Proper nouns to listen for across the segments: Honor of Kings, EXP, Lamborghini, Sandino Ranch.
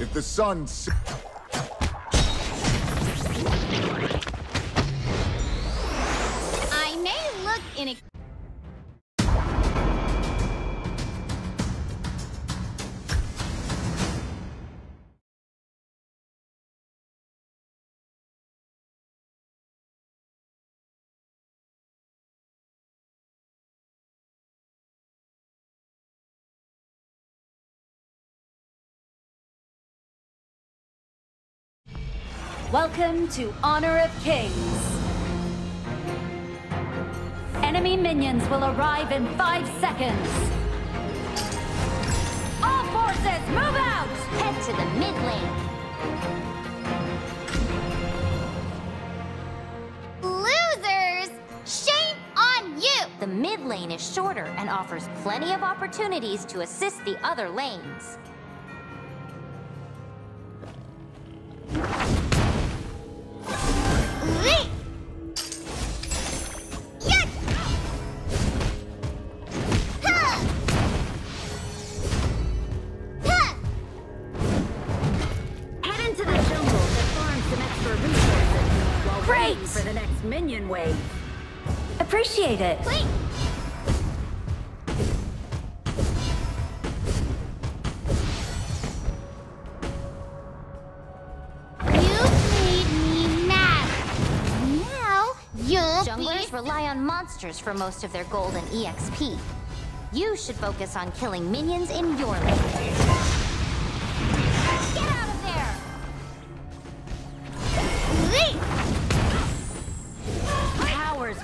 If the sun sets... I may look in a... Welcome to Honor of Kings. Enemy minions will arrive in 5 seconds. All forces, move out! Head to the mid lane. Losers! Shame on you! The mid lane is shorter and offers plenty of opportunities to assist the other lanes. For the next minion wave. Appreciate it. Please. You made me mad. Now you'll Junglers rely on monsters for most of their gold and EXP. You should focus on killing minions in your lane.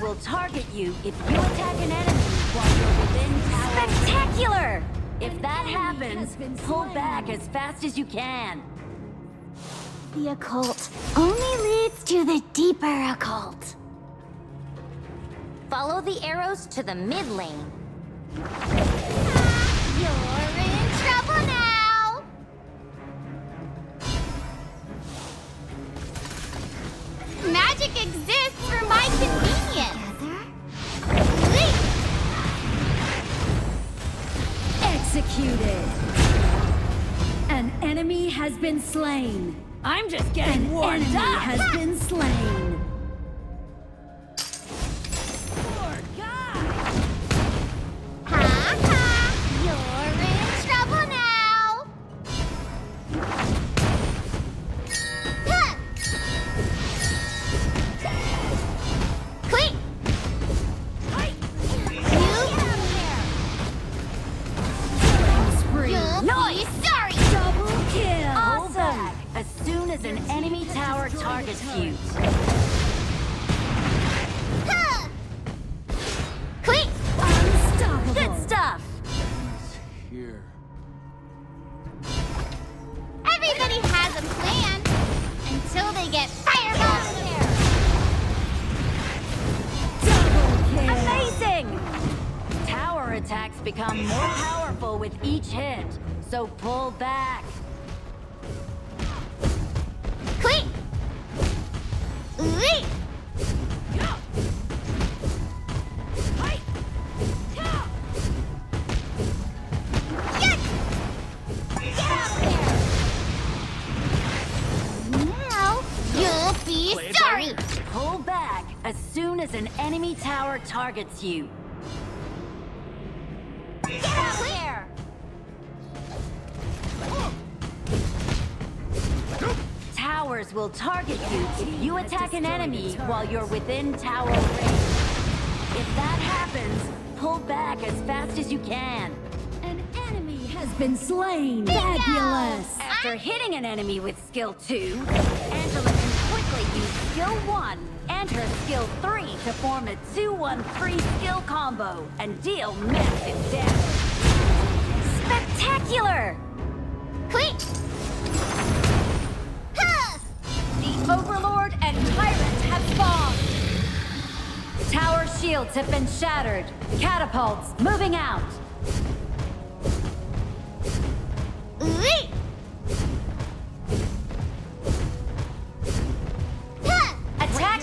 Will target you if you attack an enemy while you're within tower. Spectacular! If that happens, pull back as fast as you can. The occult only leads to the deeper occult. Follow the arrows to the mid lane. You're in trouble now! Magic exists for my convenience. Executed. An enemy has been slain. I'm just getting warmed up. An enemy has been slain. Poor guy. Ha ha! You're in trouble now. Ha. Quick! As an enemy tower targets you. Ha! Quick! Unstoppable! Good stuff! Here. Everybody has a plan until they get fireballed there. Double kill! Amazing! Tower attacks become more powerful with each hit, so pull back. Pull back as soon as an enemy tower targets you. Get out of there! Towers will target you if you attack an enemy while you're within tower range. If that happens, pull back as fast as you can. An enemy has been slain. Bingo! Fabulous! After hitting an enemy with skill 2, Angela can quickly use skill 1 and her skill 3 to form a 2-1-3 skill combo and deal massive damage. Spectacular! Quick! Ha! The Overlord and Tyrant have fallen. Tower shields have been shattered. Catapults moving out. Wee!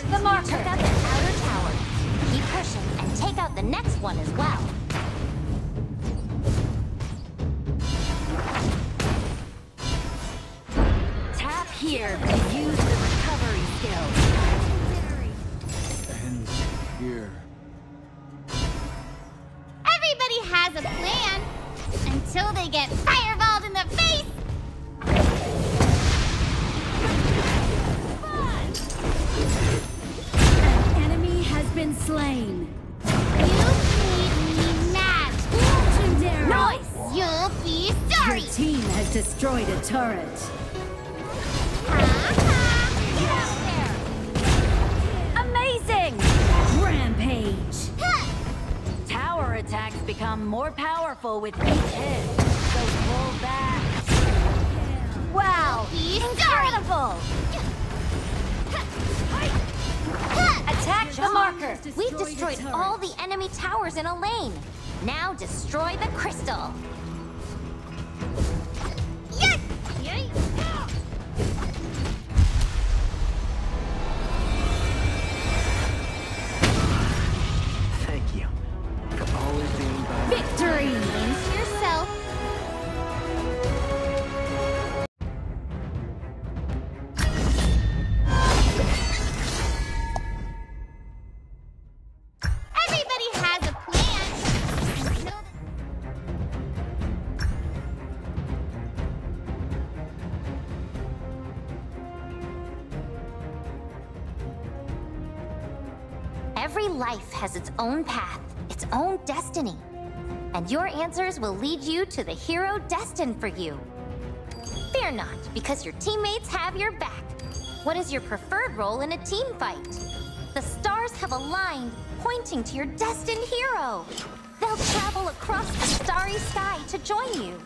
The marker. Take out the outer tower. Keep pushing and take out the next one as well. player could use the recovery skills. Ends here. Everybody has a plan until they get fireballed in the face. An enemy has been slain. You made me mad. Legendary. Nice. You'll be sorry! Your team has destroyed a turret. Get out there! Amazing! Rampage! Tower attacks become more powerful with each hit, so pull back. Wow! Incredible! Attack the marker! We've destroyed all the enemy towers in a lane. Now destroy the crystal. Yes! Thank you for always being by me. Victory! Into yourself. Every life has its own path, its own destiny. And your answers will lead you to the hero destined for you. Fear not, because your teammates have your back. What is your preferred role in a team fight? The stars have aligned, pointing to your destined hero. They'll travel across the starry sky to join you.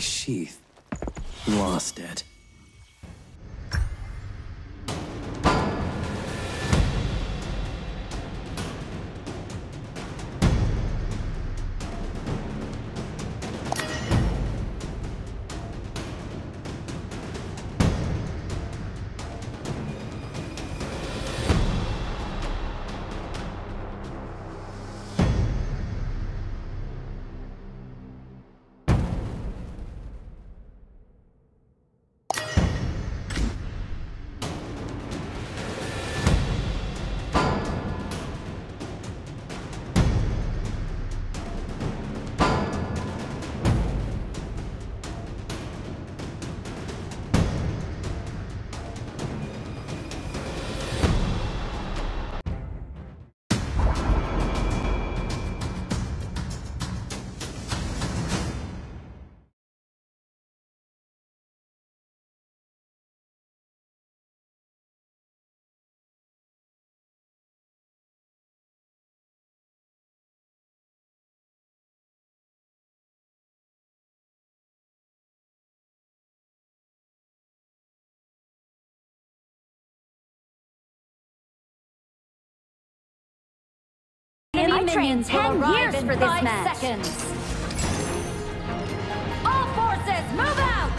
Sheath. Lost it. I trained 10 years for this match. All forces, move out!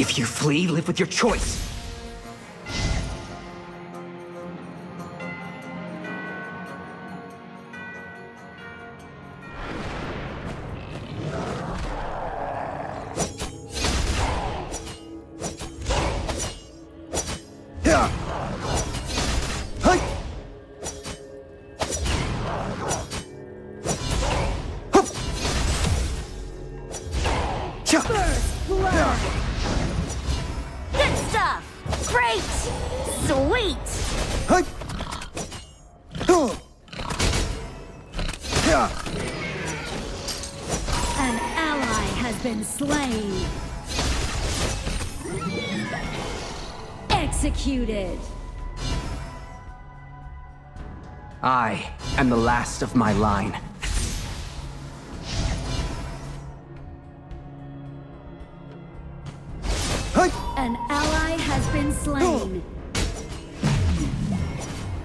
If you flee, live with your choice. First blood. Good stuff. Great. Sweet. An ally has been slain. Executed. I am the last of my line. has been slain.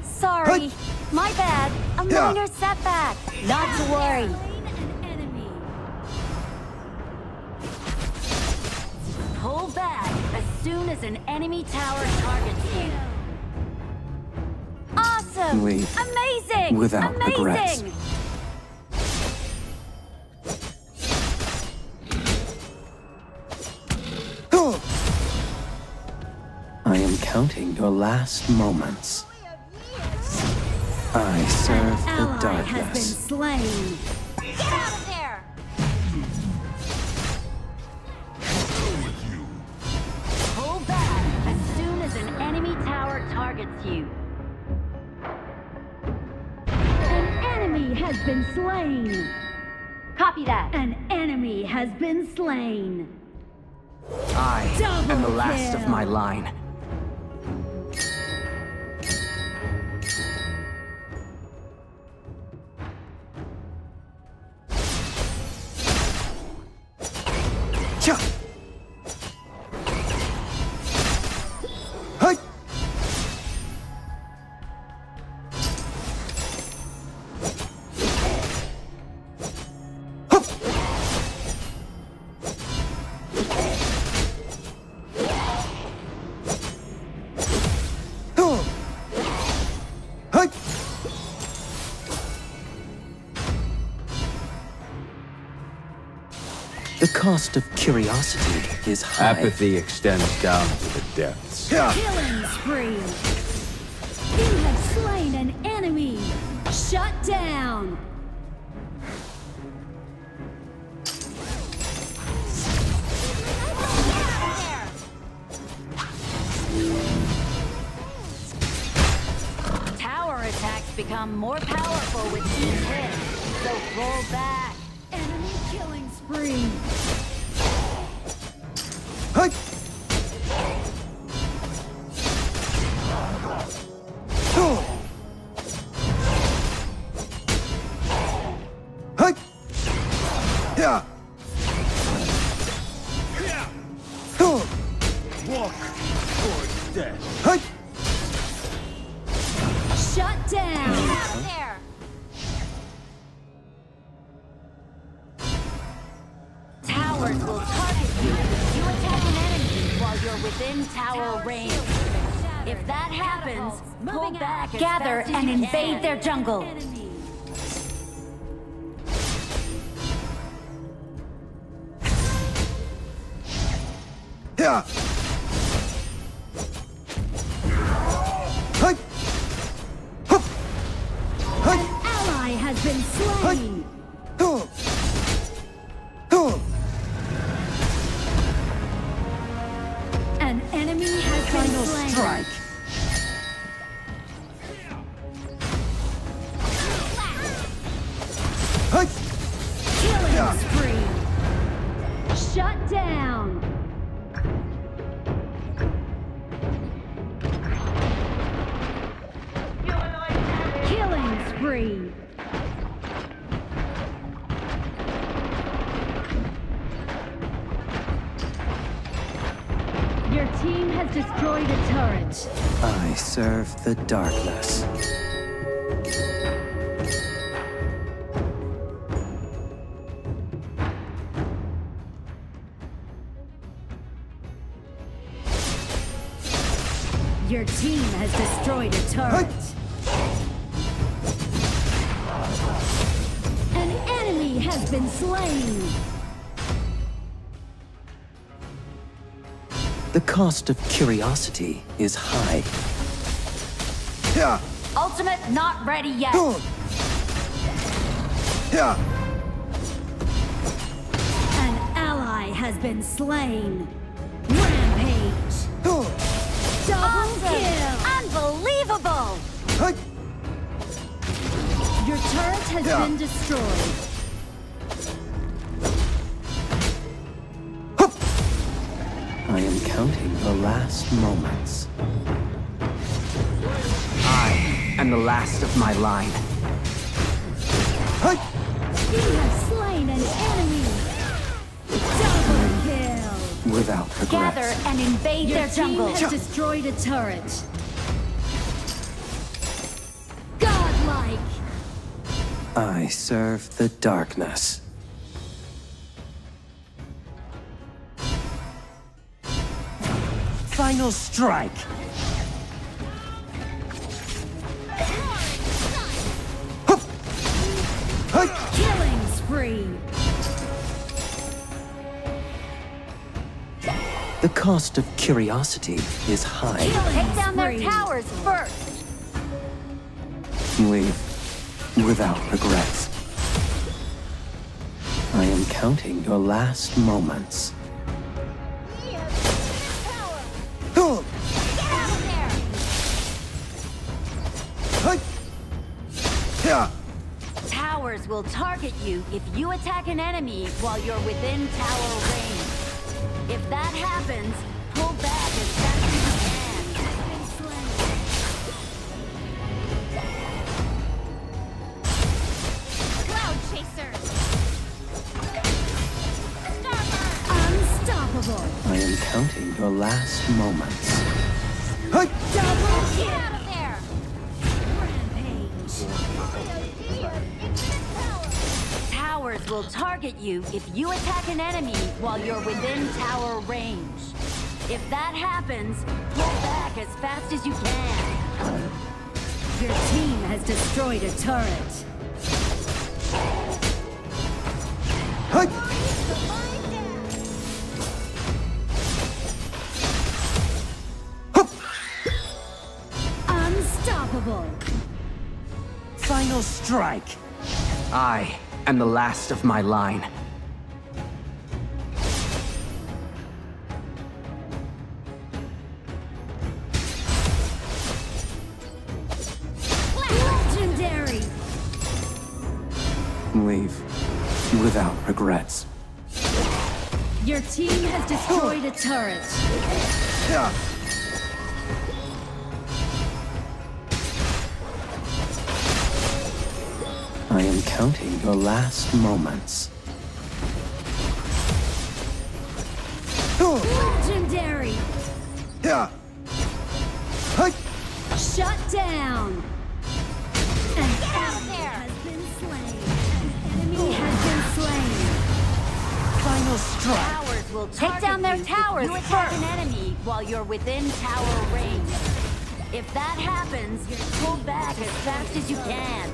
Sorry, my bad. A minor setback. Not to worry. Pull back as soon as an enemy tower targets you. Awesome! Amazing! Without regrets. I am counting your last moments. I serve the darkness. An ally has been slain. Get out of there! Hold back as soon as an enemy tower targets you. An enemy has been slain. Copy that. An enemy has been slain. I am the last of my line. The cost of curiosity is high. Apathy extends down to the depths. Killing spree! You have slain an enemy! Shut down! Tower attacks become more powerful with each hit, so roll back. Enemy killing spree. Hi. Oh. Hi. Yeah. Yeah. Oh. Walk towards death. Hi. Shut down. Get out of there. Will target you if you attack an enemy while you're within tower range. If that happens, pull back, gather, and invade their jungle. Yeah. An ally has been slain. Final strike. Killing spree. Shut down. Killing spree. Your team has destroyed a turret. I serve the darkness. Your team has destroyed a turret. An enemy has been slain. The cost of curiosity is high. Yeah. Ultimate not ready yet. Yeah. An ally has been slain. Rampage. Double kill. Unbelievable. Your turret has been destroyed. I am counting the last moments. I am the last of my line. You have slain an enemy. Double kill. With without regrets. Gather and invade their jungle. Your team has destroyed a turret. Godlike. I serve the darkness. Final strike. Killing spree. The cost of curiosity is high. Take down their towers first. Leave without regrets. I am counting your last moments. Towers will target you if you attack an enemy while you're within tower range. If that happens, pull back as fast as you can. Cloud Chaser! Unstoppable! I am counting your last moments. Double kill! Towers will target you if you attack an enemy while you're within tower range. If that happens, pull back as fast as you can. Your team has destroyed a turret. Unstoppable! Final strike! I am the last of my line. Legendary! Leave without regrets. Your team has destroyed a turret. I am counting your last moments. Legendary! Shut down! An enemy has been slain. An enemy has been slain. Final strike! Will take down their towers first! An enemy while you're within tower range. If that happens, pull back as fast as you can.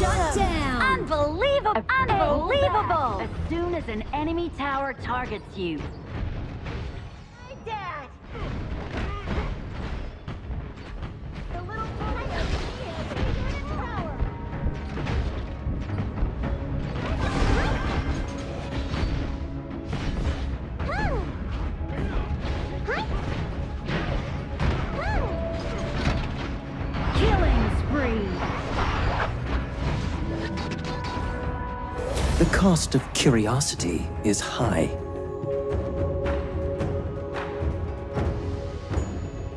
Shut down! Unbelievable! Unbelievable! As soon as an enemy tower targets you. Like that! The little boy is in the tower! Killing spree! The cost of curiosity is high.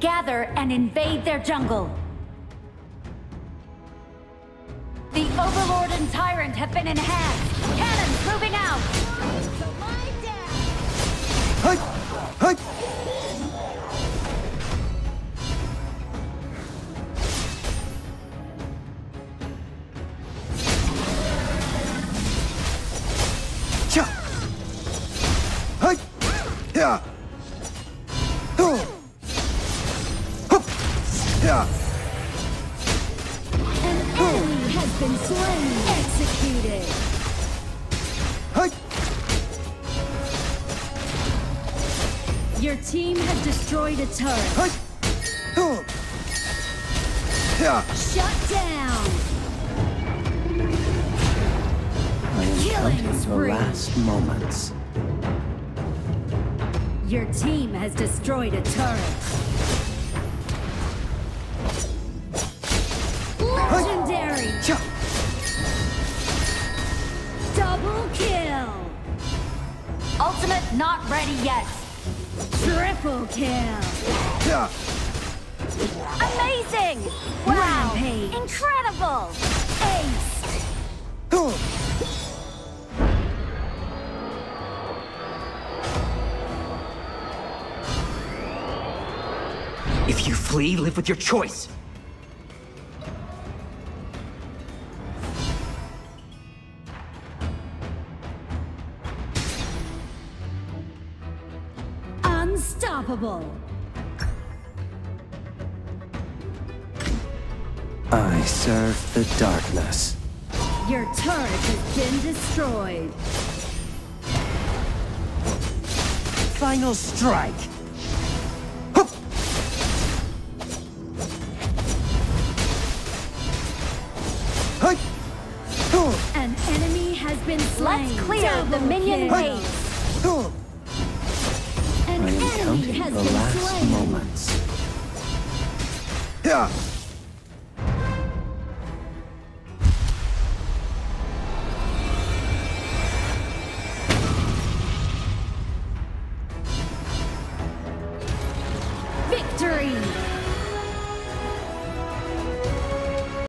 Gather and invade their jungle. The Overlord and Tyrant have been enhanced. Cannon moving out. Your team has destroyed a turret. Shut down! I am counting your last moments. Your team has destroyed a turret. Legendary! Double kill! Ultimate not ready yet. Triple kill! Amazing! Wow! Rampage. Incredible! Ace! If you flee, live with your choice. Unstoppable. I serve the darkness. Your turret has been destroyed. Final strike. Hup. Hi. Oh. An enemy has been slain. Let's clear the minion wave. Oh. An enemy has been slain. Moments. Yeah. Victory!